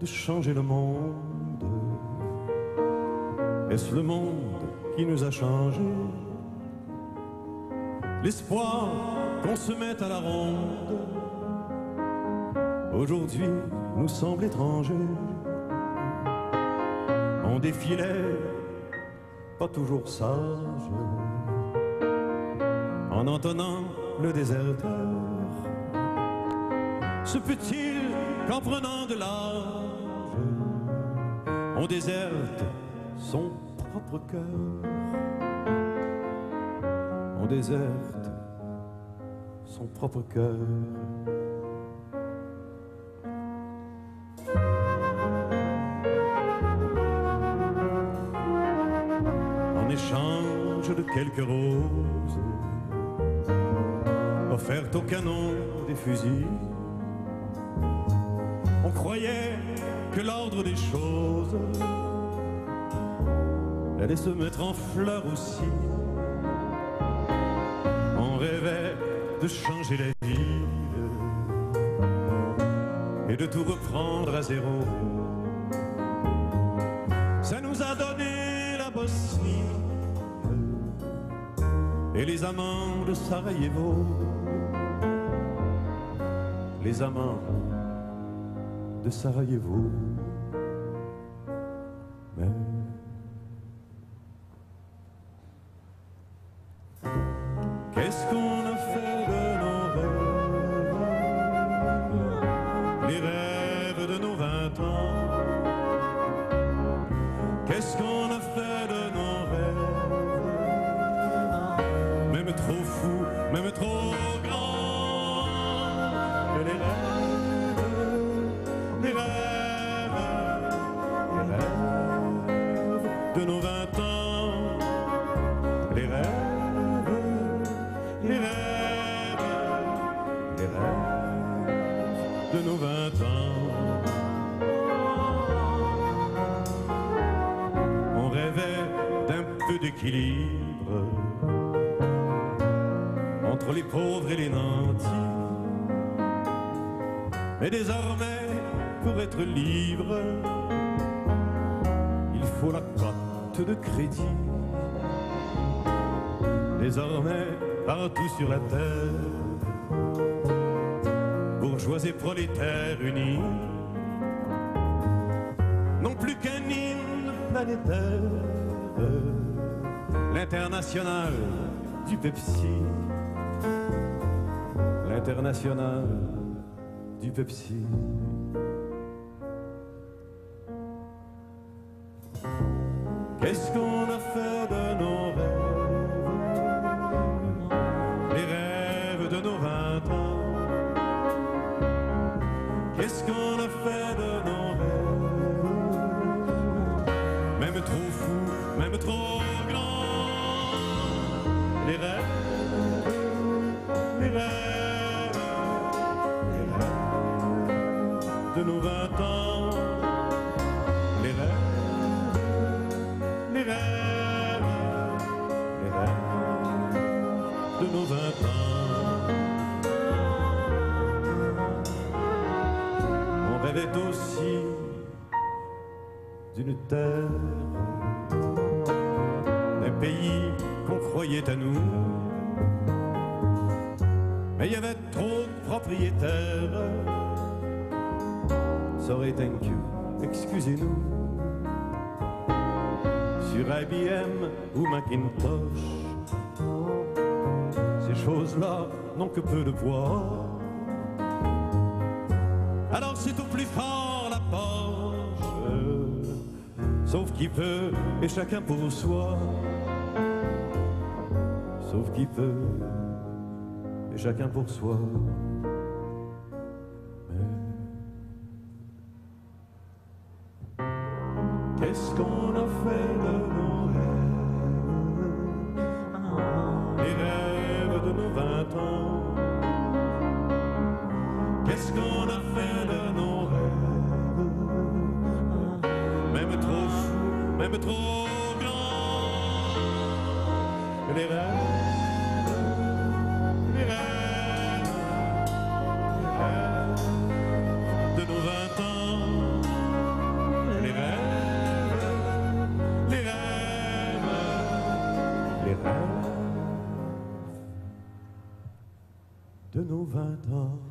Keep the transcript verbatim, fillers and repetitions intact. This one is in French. de changer le monde? Est-ce le monde qui nous a changés? L'espoir qu'on se mette à la ronde aujourd'hui nous semble étranger. On défilait, pas toujours sage, en entonnant le déserteur. Se peut-il qu'en prenant de l'âge, on déserte son propre cœur? On déserte son propre cœur. De quelques roses offertes au canon des fusils, on croyait que l'ordre des choses allait se mettre en fleurs aussi. On rêvait de changer la vie et de tout reprendre à zéro. Ça nous a donné la Bosnie et les amants de Sarajevo, les amants de Sarajevo. Mais qu'est-ce qu'on a fait de nos rêves, les rêves de nos vingt ans? Qu'est-ce qu'on a fait de nos trop fou, même trop grand, que les rêves, les rêves, les rêves de nos vingt ans, les rêves, les rêves, les rêves de nos vingt ans. On rêvait d'un peu d'équilibre entre les pauvres et les nantis. Mais désormais, pour être libre, il faut la carte de crédit. Désormais, partout sur la terre, bourgeois et prolétaires unis, non plus qu'un hymne planétaire, l'international du Pepsi. International du Pepsi. Qu'est-ce qu'on a fait de nos rêves, les rêves de nos vingt ans? Qu'est-ce qu'on a fait de nos rêves, même trop fou, même trop grand? Les rêves, les rêves de nos vingt ans, les rêves, les rêves, les rêves de nos vingt ans. On rêvait aussi d'une terre, d'un pays qu'on croyait à nous, mais il y avait trop de propriétaires. Sorry, thank you, excusez-nous. Sur I B M ou Macintosh, ces choses-là n'ont que peu de poids. Alors c'est au plus fort la Porsche, sauf qui peut et chacun pour soi. Sauf qui peut et chacun pour soi. Qu'est-ce qu'on a fait de nos rêves, les rêves de nos vingt ans? Qu'est-ce qu'on a fait de nos rêves, même trop fou, même trop grand? Les rêves, les rêves, les rêves de nos vingt ans. vingt ans.